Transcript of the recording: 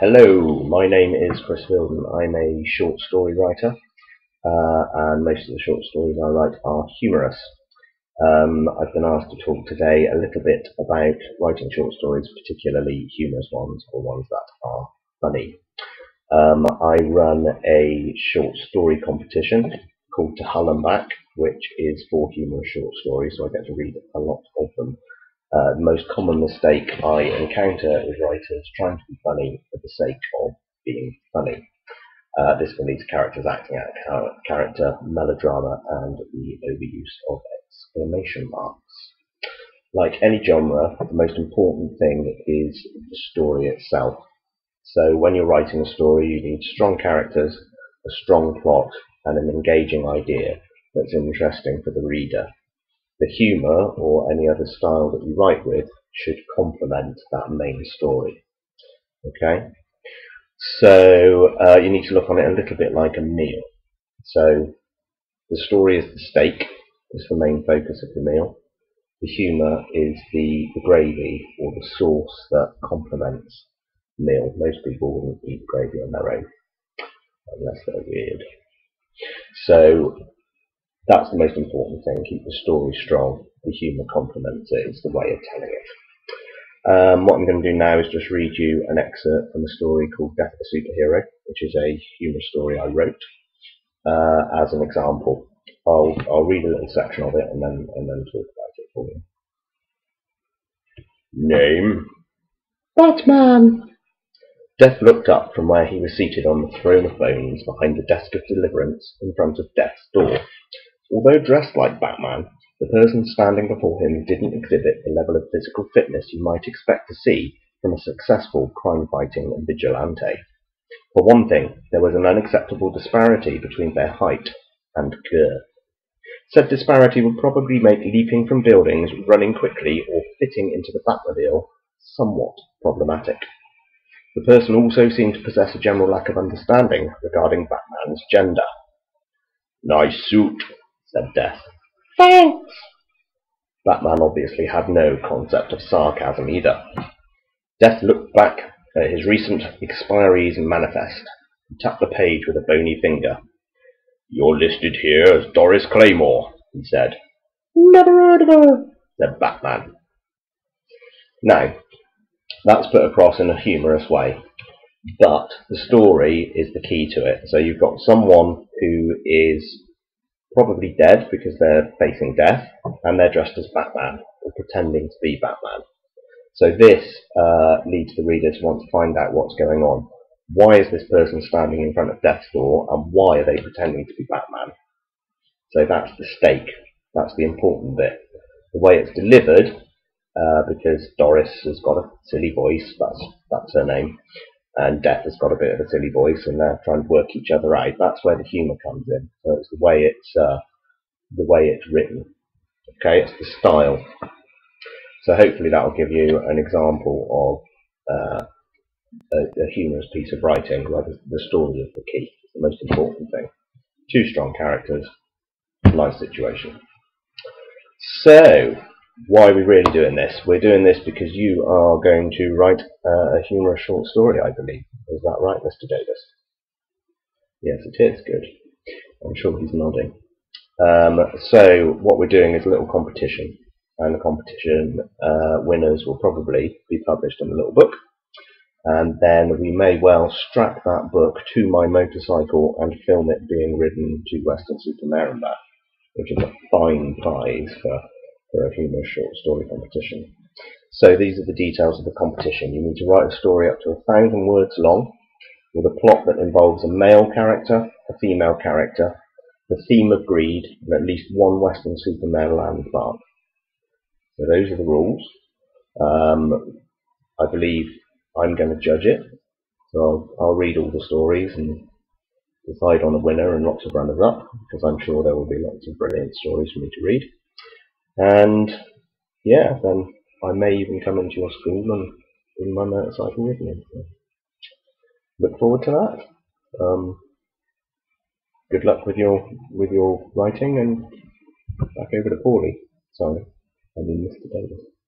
Hello, my name is Chris Fielden. I'm a short story writer, and most of the short stories I write are humorous. I've been asked to talk today a little bit about writing short stories, particularly humorous ones or ones that are funny. I run a short story competition called To Weston-Super-Mare & Back, which is for humorous short stories, so I get to read a lot of them. The most common mistake I encounter is writers trying to be funny for the sake of being funny. This can lead to characters acting out of character, melodrama, and the overuse of exclamation marks. Like any genre, the most important thing is the story itself. So when you're writing a story, you need strong characters, a strong plot, and an engaging idea that's interesting for the reader. The humour, or any other style that you write with, should complement that main story. Okay? So, you need to look on it a little bit like a meal. So, the story is the steak, is the main focus of the meal. The humour is the gravy, or the sauce that complements the meal. Most people wouldn't eat gravy on their own, unless they're weird. So, that's the most important thing. Keep the story strong. The humour complements it. It's the way of telling it. What I'm going to do now is just read you an excerpt from a story called Death of the Superhero, which is a humour story I wrote, as an example. I'll read a little section of it and then talk about it for you. Name: Batman. Death looked up from where he was seated on the throne of bones behind the desk of deliverance in front of Death's door. Although dressed like Batman, the person standing before him didn't exhibit the level of physical fitness you might expect to see from a successful crime-fighting vigilante. For one thing, there was an unacceptable disparity between their height and girth. Said disparity would probably make leaping from buildings, running quickly, or fitting into the Batmobile somewhat problematic. The person also seemed to possess a general lack of understanding regarding Batman's gender. "Nice suit," said Death. "Thanks." Batman obviously had no concept of sarcasm either. Death looked back at his recent expiree's manifest and tapped the page with a bony finger. "You're listed here as Doris Claymore," he said. "Never heard of her," said Batman. Now, that's put across in a humorous way, but the story is the key to it. So you've got someone who is probably dead because they're facing death, and they're dressed as Batman, or pretending to be Batman. So this leads the reader to want to find out what's going on. Why is this person standing in front of Death's door, and why are they pretending to be Batman? So that's the stake. That's the important bit. The way it's delivered, because Doris has got a silly voice, that's her name, and Death has got a bit of a silly voice, and they're trying to work each other out. That's where the humour comes in. So it's the way it's written. Okay, it's the style. So hopefully that will give you an example of a humorous piece of writing. Where the story is the key, it's the most important thing. Two strong characters, nice situation. So, why are we really doing this? We're doing this because you are going to write a humorous short story, I believe. Is that right, Mr. Davis? Yes, it is. Good. I'm sure he's nodding. So what we're doing is a little competition, and the competition winners will probably be published in a little book, and then we may well strap that book to my motorcycle and film it being ridden to Weston-Super-Mare and Back, which is a fine prize for a humorous short story competition. So these are the details of the competition. You need to write a story up to 1,000 words long, with a plot that involves a male character, a female character, the theme of greed, and at least one Weston-Super-Mare landmark. So those are the rules. I believe I'm going to judge it, so I'll read all the stories and decide on a winner and lots of runners-up, because I'm sure there will be lots of brilliant stories for me to read. And yeah, then I may even come into your school and bring my motorcycle with me. Look forward to that. Good luck with your writing, and back over to Pauly. Sorry, I mean Mr. Davis.